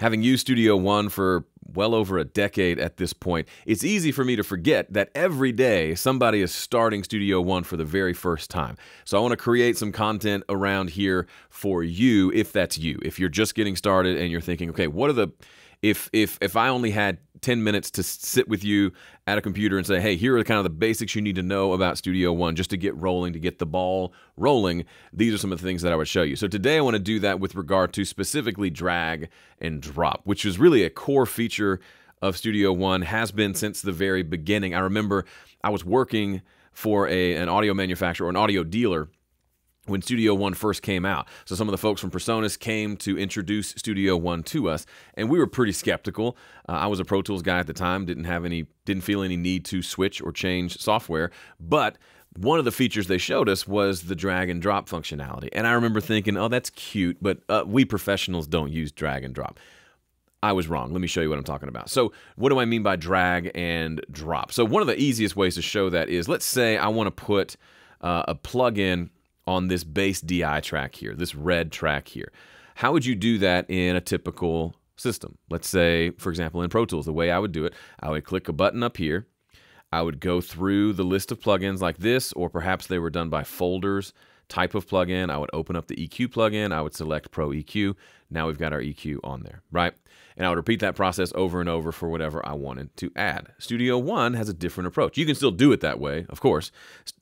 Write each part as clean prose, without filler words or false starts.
Having used Studio One for well over a decade at this point, it's easy for me to forget that every day somebody is starting Studio One for the very first time. So I want to create some content around here for you, if that's you. If you're just getting started and you're thinking, okay, what are the, if I only had 10 minutes to sit with you at a computer and say, hey, here are kind of the basics you need to know about Studio One just to get rolling, to get the ball rolling. These are some of the things that I would show you. So today I want to do that with regard to specifically drag and drop, which is really a core feature of Studio One, has been since the very beginning. I remember I was working for an audio manufacturer or an audio dealer when Studio One first came out. So some of the folks from PreSonus came to introduce Studio One to us, and we were pretty skeptical. I was a Pro Tools guy at the time, didn't feel any need to switch or change software, but one of the features they showed us was the drag and drop functionality. And I remember thinking, oh, that's cute, but we professionals don't use drag and drop. I was wrong. Let me show you what I'm talking about. So what do I mean by drag and drop? So one of the easiest ways to show that is, let's say I want to put a plugin on this bass DI track here, this red track here. How would you do that in a typical system? Let's say, for example, in Pro Tools, the way I would do it, I would click a button up here. I would go through the list of plugins like this, or perhaps they were done by folders, type of plugin. I would open up the EQ plugin. I would select Pro EQ. Now we've got our EQ on there, right? And I would repeat that process over and over for whatever I wanted to add. Studio One has a different approach. You can still do it that way, of course.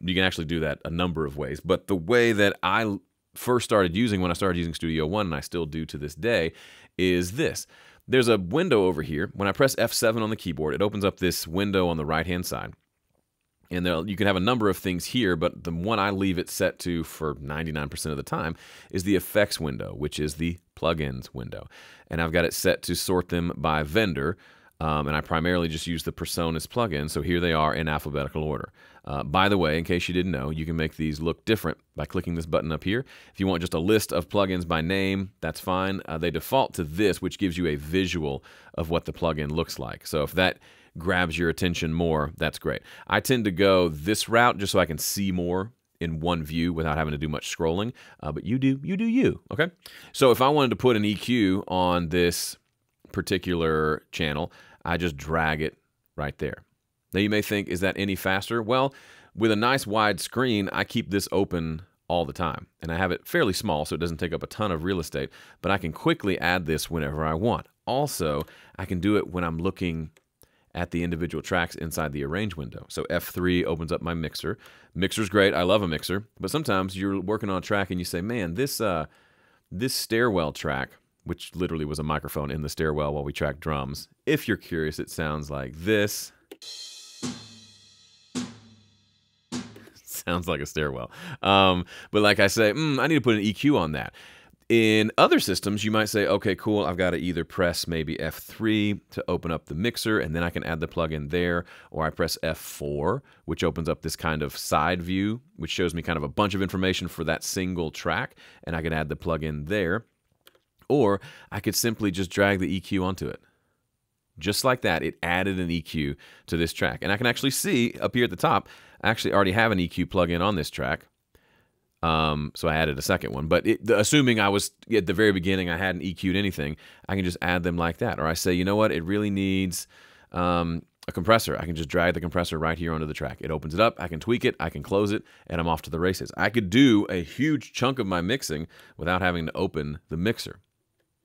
You can actually do that a number of ways. But the way that I first started using when I started using Studio One, and I still do to this day, is this. There's a window over here. When I press F7 on the keyboard, it opens up this window on the right-hand side. And you can have a number of things here, but the one I leave it set to for 99% of the time is the effects window, which is the plugins window. And I've got it set to sort them by vendor, and I primarily just use the PreSonus plugin, so here they are in alphabetical order. By the way, in case you didn't know, you can make these look different by clicking this button up here. If you want just a list of plugins by name, that's fine. They default to this, which gives you a visual of what the plugin looks like. So if that grabs your attention more, that's great. I tend to go this route just so I can see more in one view without having to do much scrolling, but you do you, okay? So if I wanted to put an EQ on this particular channel, I just drag it right there. Now you may think, is that any faster? Well, with a nice wide screen, I keep this open all the time, and I have it fairly small so it doesn't take up a ton of real estate, but I can quickly add this whenever I want. Also, I can do it when I'm looking at the individual tracks inside the arrange window. So F3 opens up my mixer. Mixer's great, I love a mixer, but sometimes you're working on a track and you say, man, this stairwell track, which literally was a microphone in the stairwell while we tracked drums. If you're curious, it sounds like this. Sounds like a stairwell. But like I say, I need to put an EQ on that. In other systems, you might say, okay, cool, I've got to either press maybe F3 to open up the mixer, and then I can add the plugin there, or I press F4, which opens up this kind of side view, which shows me kind of a bunch of information for that single track, and I can add the plugin there. Or I could simply just drag the EQ onto it. Just like that, it added an EQ to this track. And I can actually see up here at the top, I actually already have an EQ plugin on this track. So I added a second one, but assuming I was at the very beginning, I hadn't EQ'd anything, I can just add them like that. Or I say, you know what, it really needs a compressor. I can just drag the compressor right here onto the track. It opens it up, I can tweak it, I can close it, and I'm off to the races. I could do a huge chunk of my mixing without having to open the mixer.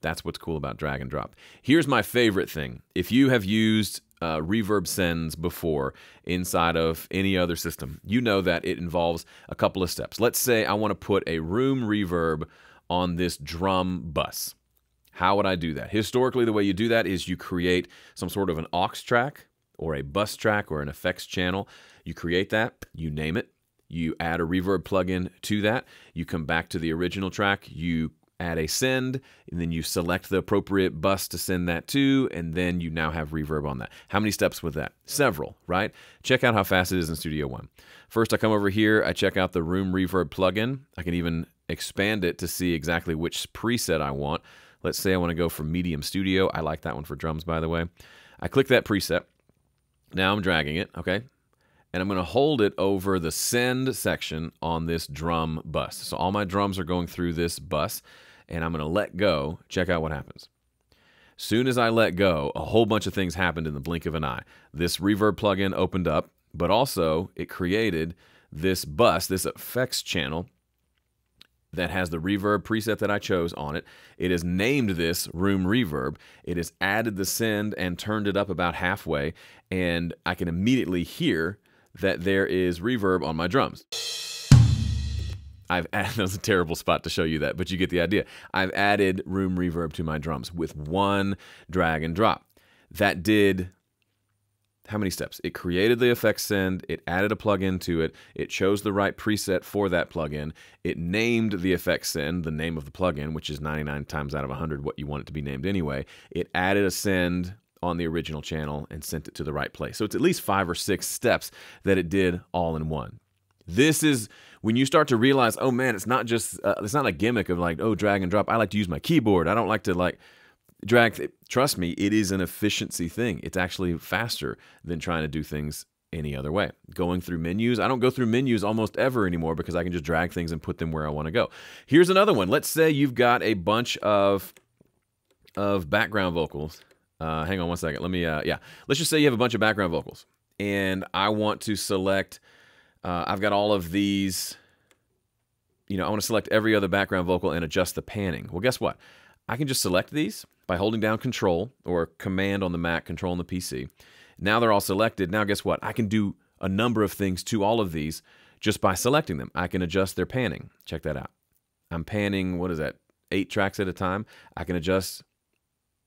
That's what's cool about drag and drop. Here's my favorite thing. If you have used reverb sends before inside of any other system, you know that it involves a couple of steps. Let's say I want to put a room reverb on this drum bus. How would I do that? Historically, the way you do that is you create some sort of an aux track or a bus track or an effects channel. You create that, you name it, you add a reverb plugin to that, you come back to the original track, you add a send, and then you select the appropriate bus to send that to, and then you now have reverb on that. How many steps was that? Several, right? Check out how fast it is in Studio One. First, I come over here, I check out the Room Reverb plugin. I can even expand it to see exactly which preset I want. Let's say I want to go for Medium Studio. I like that one for drums, by the way. I click that preset. Now I'm dragging it, okay? And I'm going to hold it over the send section on this drum bus. So all my drums are going through this bus, and I'm going to let go. Check out what happens. Soon as I let go, a whole bunch of things happened in the blink of an eye. This reverb plugin opened up, but also it created this bus, this effects channel that has the reverb preset that I chose on it. It has named this Room Reverb. It has added the send and turned it up about halfway, and I can immediately hear that there is reverb on my drums. I've added, that was a terrible spot to show you that, but you get the idea. I've added room reverb to my drums with one drag and drop. That did how many steps? It created the effects send, it added a plugin to it, it chose the right preset for that plugin, it named the effects send, the name of the plugin, which is 99 times out of 100 what you want it to be named anyway. It added a send on the original channel and sent it to the right place. So it's at least 5 or 6 steps that it did all in one. This is when you start to realize, oh man, it's not just, it's not a gimmick of like, oh, drag and drop. I like to use my keyboard. I don't like to like drag. Trust me, it is an efficiency thing. It's actually faster than trying to do things any other way. Going through menus. I don't go through menus almost ever anymore because I can just drag things and put them where I want to go. Here's another one. Let's say you've got a bunch of background vocals. Hang on one second. Let me, let's just say you have a bunch of background vocals and I want to select, I've got all of these, you know, I want to select every other background vocal and adjust the panning. Well, guess what? I can just select these by holding down Control or Command on the Mac, Control on the PC. Now they're all selected. Now guess what? I can do a number of things to all of these just by selecting them. I can adjust their panning. Check that out. I'm panning, what is that, 8 tracks at a time. I can adjust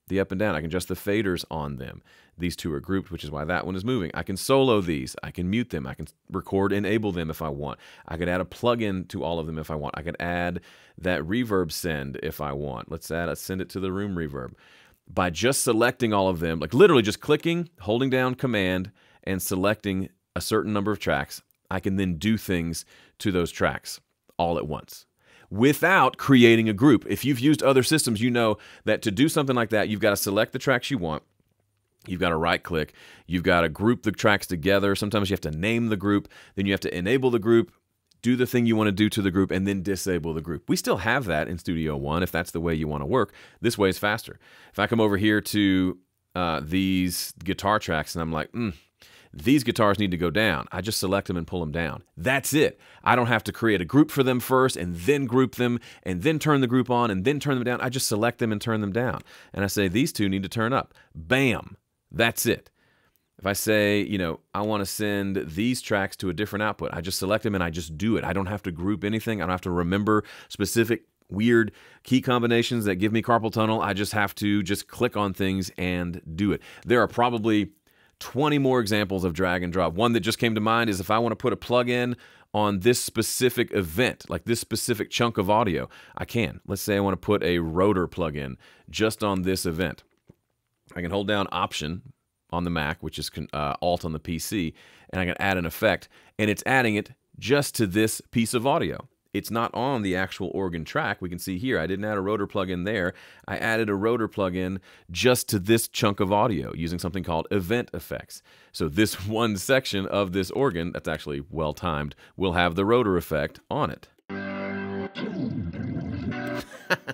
the up and down. I can adjust the faders on them. These two are grouped, which is why that one is moving. I can solo these. I can mute them. I can record enable them if I want. I could add a plugin to all of them if I want. I could add that reverb send if I want. Let's add a send it to the room reverb. By just selecting all of them, like literally just clicking, holding down Command, and selecting a certain number of tracks, I can then do things to those tracks all at once, without creating a group. If you've used other systems, you know that to do something like that, you've got to select the tracks you want, you've got to right click, you've got to group the tracks together, sometimes you have to name the group, then you have to enable the group, do the thing you want to do to the group, and then disable the group. We still have that in Studio One if that's the way you want to work. This way is faster. If I come over here to these guitar tracks and I'm like, these guitars need to go down. I just select them and pull them down. That's it. I don't have to create a group for them first and then group them and then turn the group on and then turn them down. I just select them and turn them down. And I say, these two need to turn up. Bam. That's it. If I say, you know, I want to send these tracks to a different output, I just select them and I just do it. I don't have to group anything. I don't have to remember specific weird key combinations that give me carpal tunnel. I just have to just click on things and do it. There are probably 20 more examples of drag and drop. One that just came to mind is if I want to put a plug-in on this specific event, like this specific chunk of audio, I can. Let's say I want to put a rotor plug-in just on this event. I can hold down Option on the Mac, which is Alt on the PC, and I can add an effect, and it's adding it just to this piece of audio. It's not on the actual organ track. We can see here, I didn't add a rotor plug-in there. I added a rotor plug-in just to this chunk of audio using something called event effects. So this one section of this organ, that's actually well-timed, will have the rotor effect on it.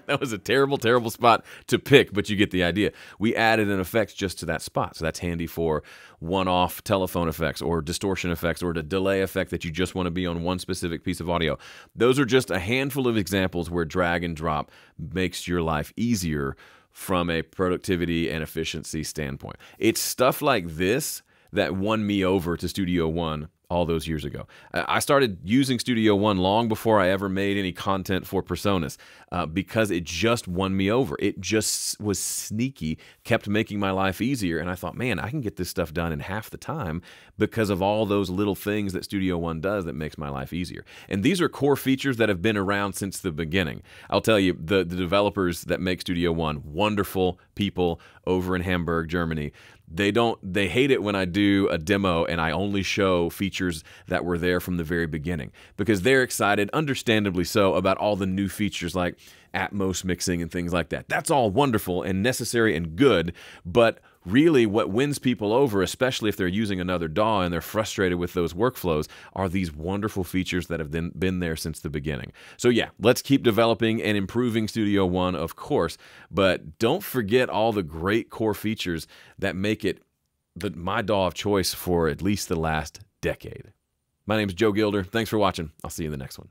That was a terrible, terrible spot to pick, but you get the idea. We added an effect just to that spot, so that's handy for one-off telephone effects or distortion effects or the delay effect that you just want to be on one specific piece of audio. Those are just a handful of examples where drag and drop makes your life easier from a productivity and efficiency standpoint. It's stuff like this that won me over to Studio One all those years ago. I started using Studio One long before I ever made any content for PreSonus because it just won me over. It just was sneaky, kept making my life easier, and I thought, man, I can get this stuff done in half the time because of all those little things that Studio One does that makes my life easier. And these are core features that have been around since the beginning. I'll tell you, the developers that make Studio One, wonderful people over in Hamburg, Germany. They hate it when I do a demo and I only show features that were there from the very beginning because they're excited, understandably so, about all the new features like Atmos mixing and things like that. That's all wonderful and necessary and good, but really what wins people over, especially if they're using another DAW and they're frustrated with those workflows, are these wonderful features that have been there since the beginning. So yeah, let's keep developing and improving Studio One, of course, but don't forget all the great core features that make it my DAW of choice for at least the last decade. My name is Joe Gilder. Thanks for watching. I'll see you in the next one.